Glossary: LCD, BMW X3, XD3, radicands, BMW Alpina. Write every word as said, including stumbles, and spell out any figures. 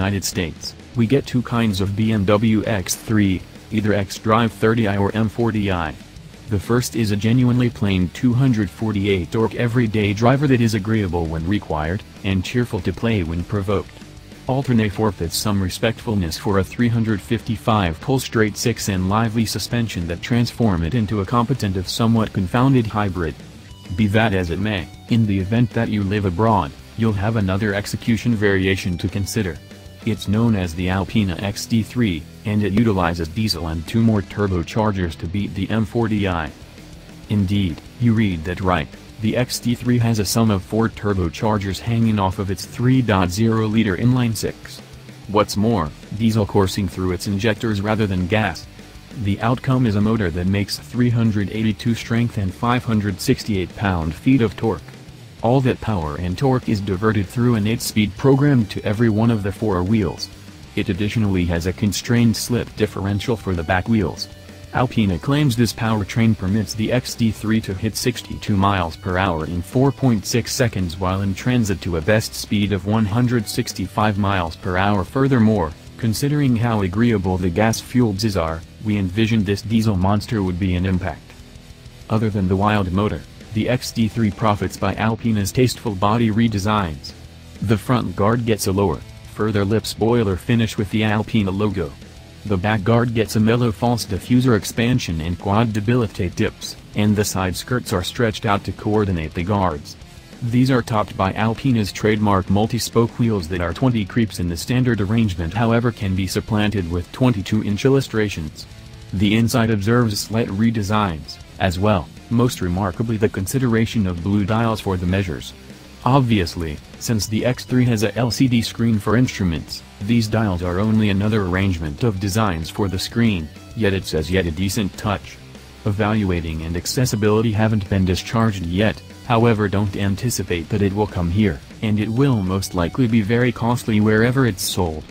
United States, we get two kinds of B M W X three, either X drive thirty i or M forty i. The first is a genuinely plain two hundred forty-eight torque everyday driver that is agreeable when required, and cheerful to play when provoked. Alternate forfeits some respectfulness for a three hundred fifty-five pull straight six and lively suspension that transform it into a competent if somewhat confounded hybrid. Be that as it may, in the event that you live abroad, you'll have another execution variation to consider. It's known as the Alpina X D three, and it utilizes diesel and two more turbochargers to beat the M forty i. Indeed, you read that right, the X D three has a sum of four turbochargers hanging off of its three point oh liter inline six. What's more, diesel coursing through its injectors rather than gas. The outcome is a motor that makes three hundred eighty-two strength and five hundred sixty-eight pound-feet of torque. All that power and torque is diverted through an eight-speed program to every one of the four wheels. It additionally has a constrained slip differential for the back wheels. Alpina claims this powertrain permits the X D three to hit sixty-two miles per hour in four point six seconds while in transit to a best speed of one hundred sixty-five miles per hour. Furthermore, considering how agreeable the gas fuels are, we envisioned this diesel monster would be an impact. Other than the wild motor, the X D three profits by Alpina's tasteful body redesigns. The front guard gets a lower, further lip spoiler finish with the Alpina logo. The back guard gets a mellow false diffuser expansion and quad debilitate dips, and the side skirts are stretched out to coordinate the guards. These are topped by Alpina's trademark multi-spoke wheels that are twenty creeps in the standard arrangement, however can be supplanted with twenty-two inch illustrations. The inside observes slight redesigns, as well. Most remarkably the consideration of blue dials for the measures. Obviously, since the X three has a L C D screen for instruments, these dials are only another arrangement of designs for the screen, yet it's as yet a decent touch. Evaluating and accessibility haven't been discharged yet, however don't anticipate that it will come here, and it will most likely be very costly wherever it's sold.